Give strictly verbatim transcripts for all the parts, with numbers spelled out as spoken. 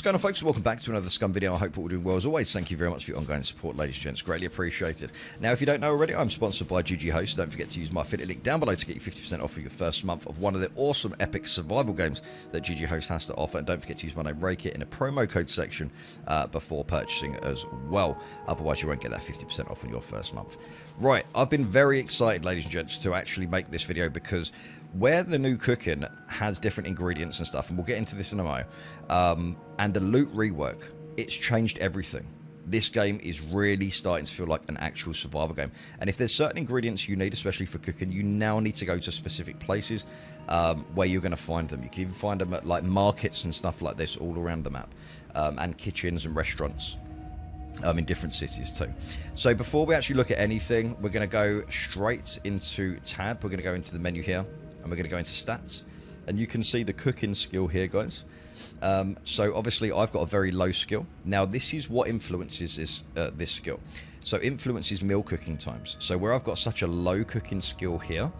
What's going on, folks? Welcome back to another Scum video. I hope you're all doing well. As always, thank you very much for your ongoing support, ladies and gents. Greatly appreciated. Now, if you don't know already, I'm sponsored by G G Host. Don't forget to use my affiliate link down below to get you fifty percent off of your first month of one of the awesome epic survival games that G G Host has to offer. And don't forget to use my name, RayKit, in the promo code section uh, before purchasing as well. Otherwise, you won't get that fifty percent off in your first month. Right, I've been very excited, ladies and gents, to actually make this video because where the new cooking has different ingredients and stuff, and we'll get into this in a moment, um, and the loot rework, it's changed everything. This game is really starting to feel like an actual survival game. And if there's certain ingredients you need, especially for cooking, you now need to go to specific places um, where you're going to find them. You can even find them at like markets and stuff like this all around the map, um, and kitchens and restaurants. Um, in different cities too. So before we actually look at anything, we're going to go straight into tab. We're going to go into the menu here and we're going to go into stats, and you can see the cooking skill here, guys. Um, so obviously I've got a very low skill. Now this is what influences this, uh, this skill. So influences meal cooking times. So where I've got such a low cooking skill here,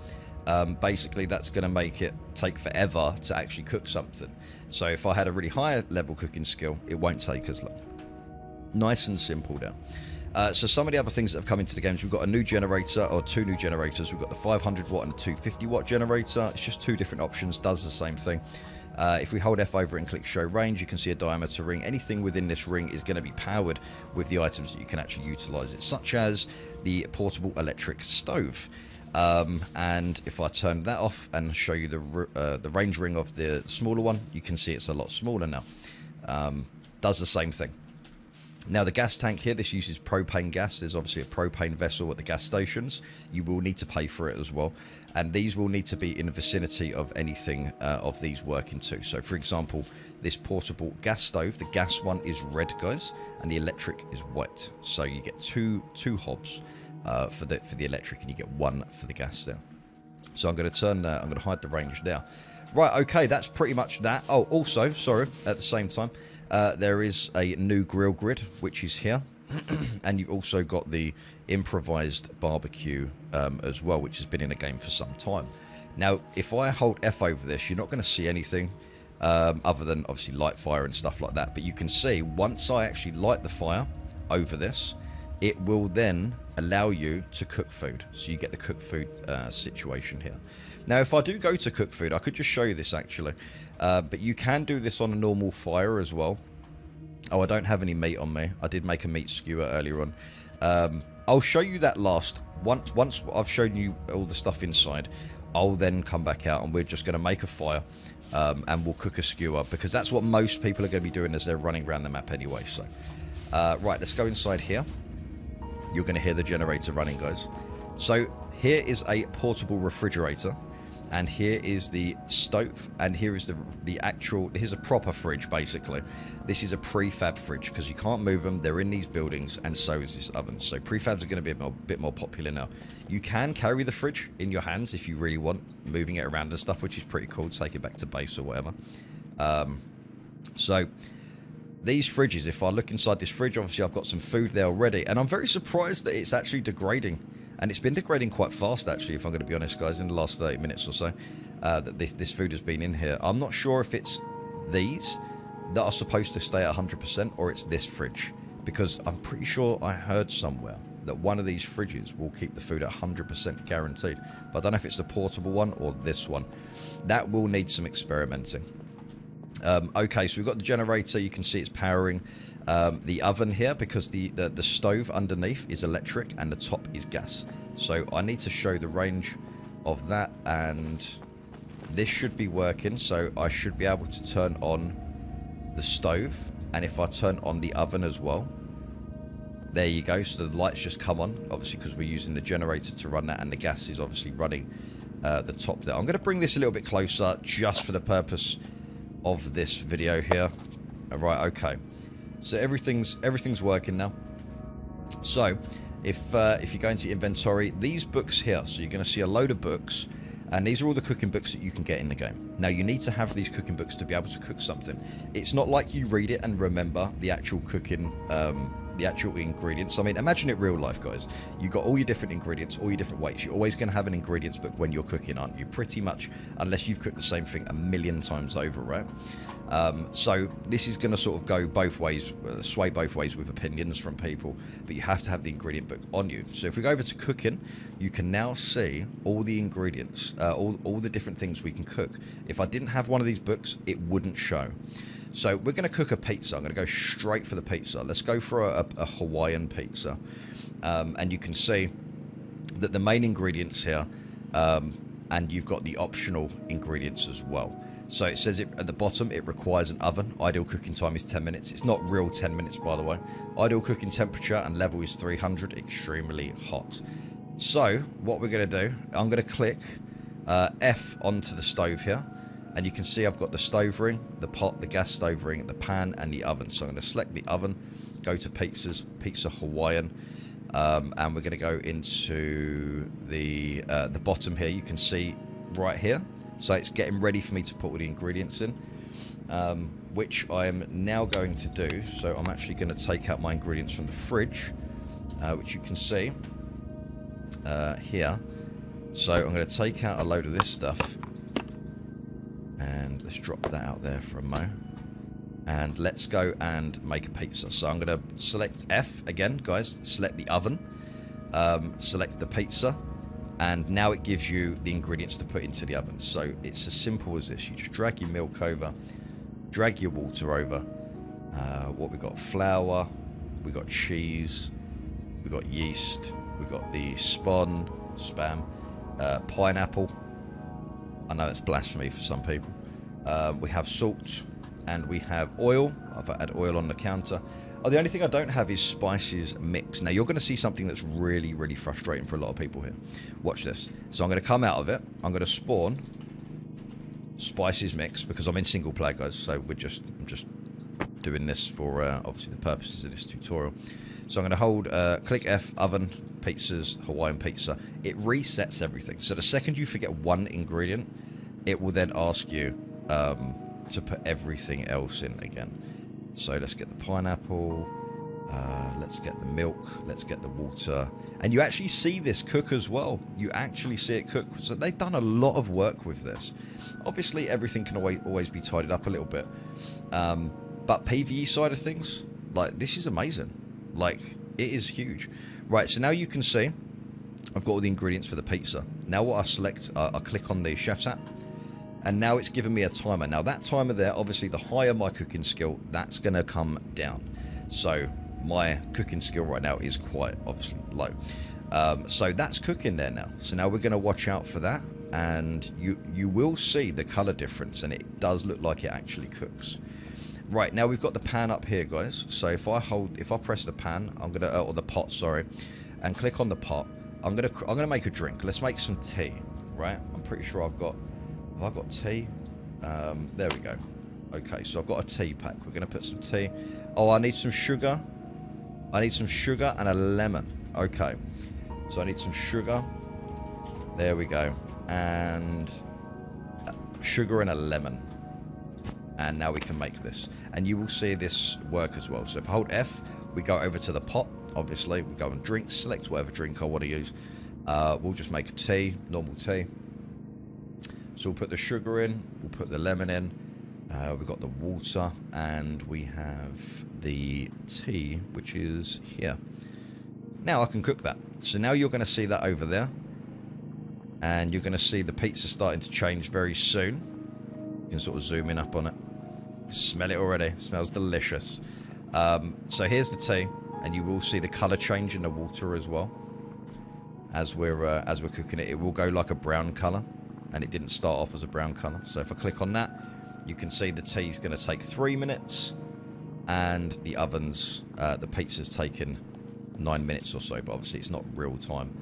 um, basically that's going to make it take forever to actually cook something. So if I had a really high level cooking skill, it won't take as long. Nice and simple now. Uh, so some of the other things that have come into the games, we've got a new generator, or two new generators. We've got the five hundred watt and the two hundred fifty watt generator. It's just two different options, does the same thing. Uh, if we hold F over and click show range, you can see a diameter ring. Anything within this ring is going to be powered with the items that you can actually utilize it, such as the portable electric stove. Um, and if I turn that off and show you the, uh, the range ring of the smaller one, you can see it's a lot smaller now. Um, does the same thing. Now the gas tank here, this uses propane gas. There's obviously a propane vessel at the gas stations. You will need to pay for it as well. And these will need to be in the vicinity of anything uh, of these working too. So for example, this portable gas stove, the gas one is red, guys, and the electric is white. So you get two two hobs uh, for, the, for the electric, and you get one for the gas there. So I'm going to turn, uh, I'm going to hide the range now. Right, okay, that's pretty much that. Oh, also, sorry, at the same time, Uh, there is a new grill grid, which is here, and you've also got the improvised barbecue um, as well, which has been in the game for some time. Now, if I hold F over this, you're not going to see anything um, other than obviously light fire and stuff like that. But you can see once I actually light the fire over this, it will then allow you to cook food. So you get the cook food uh, situation here. Now, if I do go to cook food, I could just show you this actually. Uh, but you can do this on a normal fire as well. Oh, I don't have any meat on me. I did make a meat skewer earlier on. Um, I'll show you that last. Once, once I've shown you all the stuff inside, I'll then come back out and we're just going to make a fire. Um, and we'll cook a skewer, because that's what most people are going to be doing as they're running around the map anyway. So, uh, right, let's go inside here. You're going to hear the generator running, guys. So here is a portable refrigerator. And here is the stove, and here is the the actual, here's a proper fridge, basically. This is a prefab fridge, because you can't move them. They're in these buildings, and so is this oven. So prefabs are going to be a bit more, bit more popular now. You can carry the fridge in your hands if you really want, moving it around and stuff, which is pretty cool. Take it back to base or whatever. Um, so these fridges, if I look inside this fridge, obviously I've got some food there already, and I'm very surprised that it's actually degrading. And it's been degrading quite fast, actually, if I'm going to be honest, guys, in the last thirty minutes or so, uh, that this, this food has been in here. I'm not sure if it's these that are supposed to stay at one hundred percent or it's this fridge, because I'm pretty sure I heard somewhere that one of these fridges will keep the food at one hundred percent guaranteed. But I don't know if it's the portable one or this one. That will need some experimenting. Um, okay, so we've got the generator. You can see it's powering um, the oven here, because the, the, the stove underneath is electric and the top is gas. So I need to show the range of that, and this should be working. So I should be able to turn on the stove, and if I turn on the oven as well, there you go. So the lights just come on, obviously, because we're using the generator to run that, and the gas is obviously running uh, the top there. I'm going to bring this a little bit closer just for the purpose of this video here. All right, okay, so everything's everything's working now. So if uh, if you go into inventory, these books here, so you're going to see a load of books, and these are all the cooking books that you can get in the game. Now you need to have these cooking books to be able to cook something. It's not like you read it and remember the actual cooking um the actual ingredients. I mean, imagine it real life, guys. You got all your different ingredients, all your different weights. You're always going to have an ingredients book when you're cooking, aren't you? Pretty much, unless you've cooked the same thing a million times over, right? Um, so this is going to sort of go both ways, uh, sway both ways with opinions from people, but you have to have the ingredient book on you. So if we go over to cooking, you can now see all the ingredients, uh, all, all the different things we can cook. If I didn't have one of these books, it wouldn't show. So we're going to cook a pizza. I'm going to go straight for the pizza. Let's go for a, a, a Hawaiian pizza. Um, and you can see that the main ingredients here, um, and you've got the optional ingredients as well. So it says it at the bottom, it requires an oven. Ideal cooking time is ten minutes. It's not real ten minutes, by the way. Ideal cooking temperature and level is three hundred, extremely hot. So what we're going to do, I'm going to click uh, F onto the stove here. And you can see I've got the stove ring, the pot, the gas stove ring, the pan, and the oven. So I'm going to select the oven, go to pizzas, pizza Hawaiian. Um, and we're going to go into the, uh, the bottom here. You can see right here. So it's getting ready for me to put all the ingredients in, um, which I am now going to do. So I'm actually going to take out my ingredients from the fridge, uh, which you can see uh, here. So I'm going to take out a load of this stuff. And let's drop that out there for a mo. And let's go and make a pizza. So I'm going to select F again, guys. Select the oven. Um, select the pizza. And now it gives you the ingredients to put into the oven. So it's as simple as this. You just drag your milk over, drag your water over. Uh, what we got? Flour, we got cheese, we got yeast, we got the spawn, spam, uh, pineapple. I know it's blasphemy for some people. Uh, we have salt and we have oil. I've had oil on the counter. Oh, the only thing I don't have is spices mix. Now, you're going to see something that's really, really frustrating for a lot of people here. Watch this. So I'm going to come out of it. I'm going to spawn spices mix because I'm in single player, guys. So we're just, I'm just doing this for, uh, obviously, the purposes of this tutorial. So I'm going to hold, uh, click F, oven, pizzas, Hawaiian pizza. It resets everything. So the second you forget one ingredient, it will then ask you um, to put everything else in again. So let's get the pineapple, uh, let's get the milk, let's get the water. And you actually see this cook as well. You actually see it cook. So they've done a lot of work with this. Obviously, everything can always, always be tidied up a little bit. Um, but PvE side of things, like, this is amazing. Like, it is huge. Right, so now you can see I've got all the ingredients for the pizza. Now what I select, uh, I click on the chef's app. And now it's given me a timer. Now that timer there, obviously the higher my cooking skill, that's going to come down. So my cooking skill right now is quite obviously low. Um, so that's cooking there now. So now we're going to watch out for that. And you, you will see the color difference. And it does look like it actually cooks. Right, now we've got the pan up here, guys. So if I hold, if I press the pan, I'm going to, or the pot, sorry, and click on the pot. I'm going to, I'm going to make a drink. Let's make some tea, right? I'm pretty sure I've got... I've got tea. Um, there we go. Okay, so I've got a tea pack. We're going to put some tea. Oh, I need some sugar. I need some sugar and a lemon. Okay. So I need some sugar. There we go. And sugar and a lemon. And now we can make this. And you will see this work as well. So if I hold F, we go over to the pot. Obviously, we go and drink. Select whatever drink I want to use. Uh, we'll just make a tea, normal tea. So we'll put the sugar in, we'll put the lemon in, uh, we've got the water, and we have the tea, which is here. Now I can cook that. So now you're going to see that over there. And you're going to see the pizza starting to change very soon. You can sort of zoom in up on it. Smell it already. It smells delicious. Um, so here's the tea, and you will see the colour change in the water as well. As we're, uh, as we're cooking it, it will go like a brown colour. And it didn't start off as a brown colour. So if I click on that, you can see the tea's going to take three minutes. And the oven's, uh, the pizza's taken nine minutes or so. But obviously it's not real time.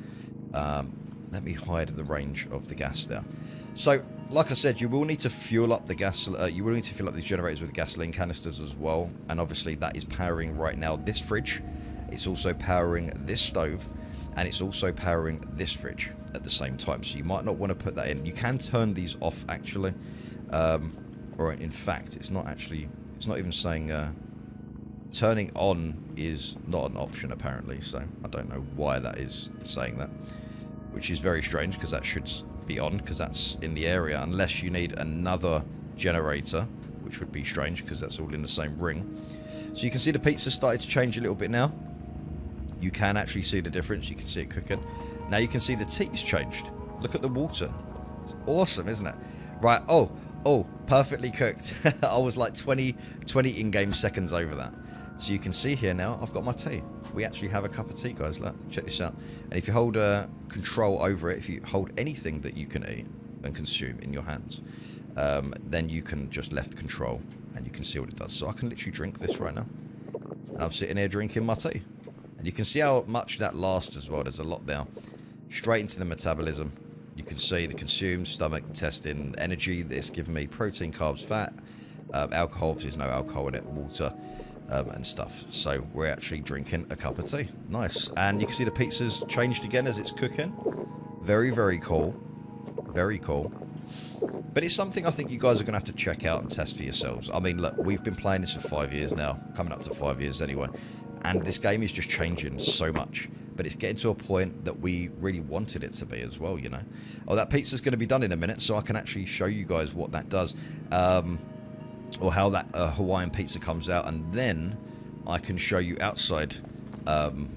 Um, let me hide the range of the gas there. So, like I said, you will need to fuel up the gas. Uh, you will need to fill up these generators with gasoline canisters as well. And obviously that is powering right now this fridge. It's also powering this stove. And it's also powering this fridge at the same time. So you might not want to put that in. You can turn these off, actually. Um, or in fact, it's not actually... It's not even saying... Uh, turning on is not an option apparently, so I don't know why that is saying that, which is very strange because that should be on, because that's in the area, unless you need another generator, which would be strange because that's all in the same ring. So you can see the pizza started to change a little bit now. You can actually see the difference. You can see it cooking. Now you can see the tea's changed. Look at the water. It's awesome, isn't it? Right. Oh, oh, perfectly cooked. I was like twenty, twenty in-game seconds over that. So you can see here now, I've got my tea. We actually have a cup of tea, guys. Look, check this out. And if you hold uh, control over it, if you hold anything that you can eat and consume in your hands, um, then you can just left control and you can see what it does. So I can literally drink this right now. And I'm sitting here drinking my tea. And you can see how much that lasts as well. There's a lot there. Straight into the metabolism. You can see the consumed, stomach, intestine, energy. This giving me protein, carbs, fat, um, alcohol, because there's no alcohol in it, water, um, and stuff. So we're actually drinking a cup of tea. Nice. And you can see the pizza's changed again as it's cooking. Very, very cool. Very cool. But it's something I think you guys are going to have to check out and test for yourselves. I mean, look, we've been playing this for five years now. Coming up to five years anyway. And this game is just changing so much. But it's getting to a point that we really wanted it to be as well, you know. Oh, that pizza's going to be done in a minute, so I can actually show you guys what that does. Um, or how that uh, Hawaiian pizza comes out. And then I can show you outside um,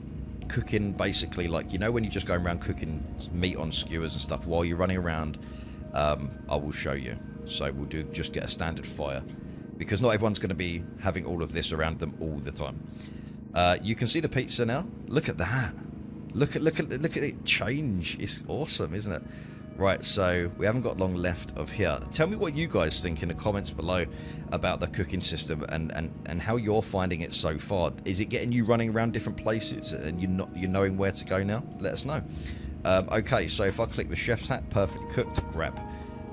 cooking, basically. Like, you know when you're just going around cooking meat on skewers and stuff while you're running around? Um, I will show you. So we'll do just get a standard fire. Because not everyone's going to be having all of this around them all the time. Uh, you can see the pizza now. Look at that. Look at look at look at it change. It's awesome, isn't it? Right, so we haven't got long left of here. Tell me what you guys think in the comments below about the cooking system and and and how you're finding it so far. Is it getting you running around different places and you're not you're knowing where to go now? Let us know. Um, okay, so if I click the chef's hat, perfectly cooked, grab.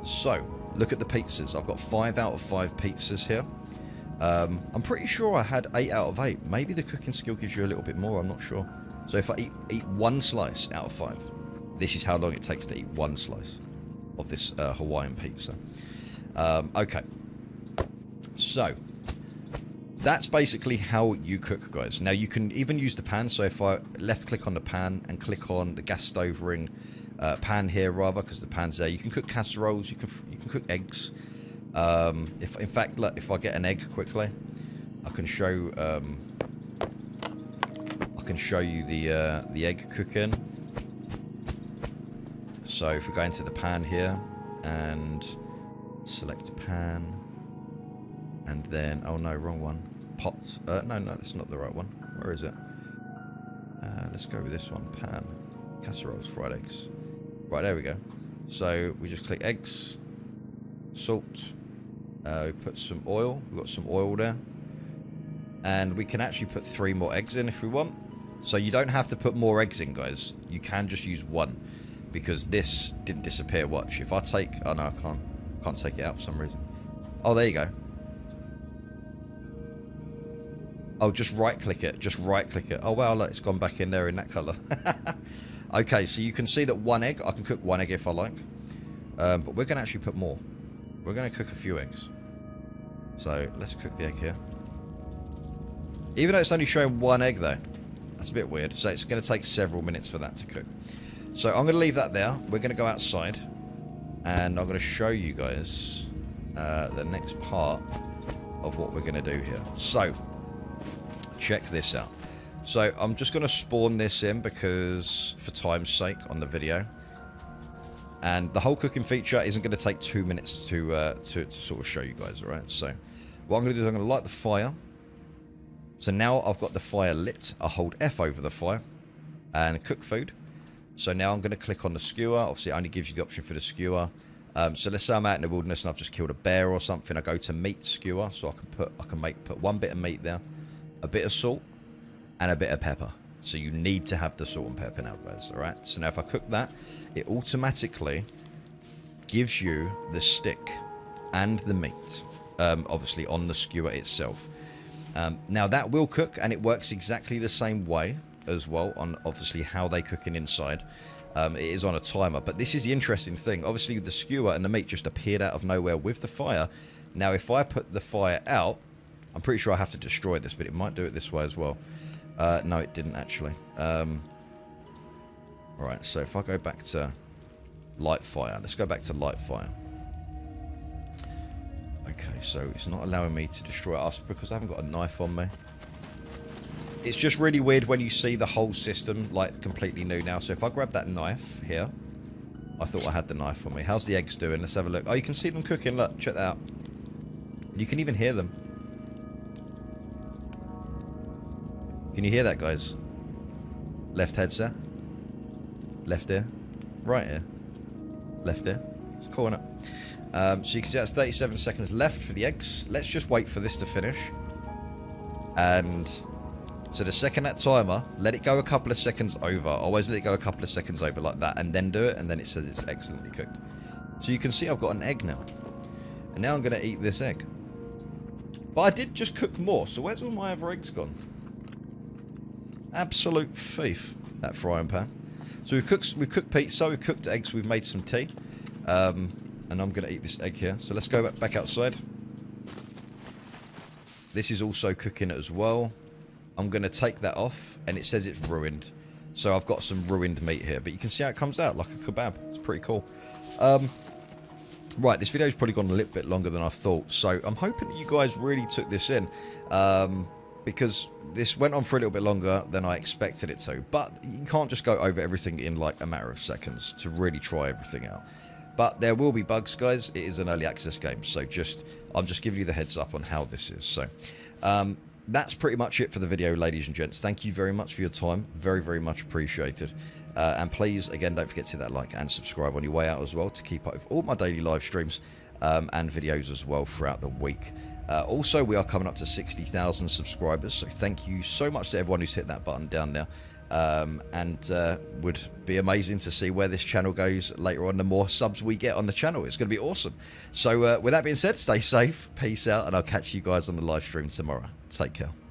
So look at the pizzas. I've got five out of five pizzas here. Um, I'm pretty sure I had eight out of eight. Maybe the cooking skill gives you a little bit more, I'm not sure. So if I eat, eat one slice out of five, this is how long it takes to eat one slice of this uh, Hawaiian pizza. Um, okay. So, that's basically how you cook, guys. Now you can even use the pan. So if I left click on the pan and click on the gas stove ring uh, pan here rather, because the pan's there. You can cook casseroles, you can, you can cook eggs. Um, if in fact, look, if I get an egg quickly, I can show um, I can show you the uh, the egg cooking. So if we go into the pan here and select pan, and then oh no, wrong one. Pots. Uh, no, no, that's not the right one. Where is it? Uh, let's go with this one. Pan, casseroles, fried eggs. Right, there we go. So we just click eggs, salt. Uh, we put some oil. We've got some oil there. And we can actually put three more eggs in if we want. So you don't have to put more eggs in, guys. You can just use one. Because this didn't disappear. Watch. If I take... Oh, no, I can't. Can't take it out for some reason. Oh, there you go. Oh, just right-click it. Just right-click it. Oh, wow, look. It's gone back in there in that colour. Okay, so you can see that one egg. I can cook one egg if I like. Um, but we're going to actually put more. We're going to cook a few eggs. So, let's cook the egg here. Even though it's only showing one egg, though. That's a bit weird. So, it's going to take several minutes for that to cook. So, I'm going to leave that there. We're going to go outside. And I'm going to show you guys uh, the next part of what we're going to do here. So, check this out. So, I'm just going to spawn this in because, for time's sake, on the video. And the whole cooking feature isn't going to take two minutes to, uh, to, to sort of show you guys, all right? So what I'm going to do is I'm going to light the fire. So now I've got the fire lit. I hold F over the fire and cook food. So now I'm going to click on the skewer. Obviously, it only gives you the option for the skewer. Um, so let's say I'm out in the wilderness and I've just killed a bear or something. I go to meat skewer, so I can put I can make put one bit of meat there, a bit of salt, and a bit of pepper. So you need to have the salt and pepper now, guys, all right? So now if I cook that, it automatically gives you the stick and the meat, um, obviously on the skewer itself. Um, now that will cook, and it works exactly the same way as well on obviously how they cook it inside. Um, it is on a timer, but this is the interesting thing. Obviously the skewer and the meat just appeared out of nowhere with the fire. Now if I put the fire out, I'm pretty sure I have to destroy this, but it might do it this way as well. Uh, no, it didn't actually. Um, right, so if I go back to light fire, let's go back to light fire. Okay, so it's not allowing me to destroy us because I haven't got a knife on me. It's just really weird when you see the whole system, like, completely new now. So if I grab that knife here, I thought I had the knife on me. How's the eggs doing? Let's have a look. Oh, you can see them cooking. Look, check that out. You can even hear them. Can you hear that, guys? Left headset. Left ear. Right ear. Left ear. It's cool, isn't it? Um, so you can see that's thirty-seven seconds left for the eggs. Let's just wait for this to finish. And... so the second that timer, let it go a couple of seconds over. Always let it go a couple of seconds over like that, and then do it, and then it says it's excellently cooked. So you can see I've got an egg now. And now I'm going to eat this egg. But I did just cook more, so where's all my other eggs gone? Absolute thief, that frying pan. So we've cooked, we've cooked pizza, we've cooked eggs, we've made some tea. Um, and I'm going to eat this egg here. So let's go back outside. This is also cooking as well. I'm going to take that off, and it says it's ruined. So I've got some ruined meat here. But you can see how it comes out, like a kebab. It's pretty cool. Um, right, this video's probably gone a little bit longer than I thought. So I'm hoping that you guys really took this in. Um, because this went on for a little bit longer than I expected it to. But you can't just go over everything in like a matter of seconds to really try everything out. But there will be bugs, guys. It is an early access game. So just, I'm just giving you the heads up on how this is. So... Um, that's pretty much it for the video, ladies and gents. Thank you very much for your time. Very, very much appreciated. Uh, and please, again, don't forget to hit that like and subscribe on your way out as well to keep up with all my daily live streams um, and videos as well throughout the week. Uh, also, we are coming up to sixty thousand subscribers. So thank you so much to everyone who's hit that button down there. Um, and uh, would be amazing to see where this channel goes later on. The more subs we get on the channel, it's going to be awesome. So uh, with that being said, stay safe, peace out, and I'll catch you guys on the live stream tomorrow. Take care.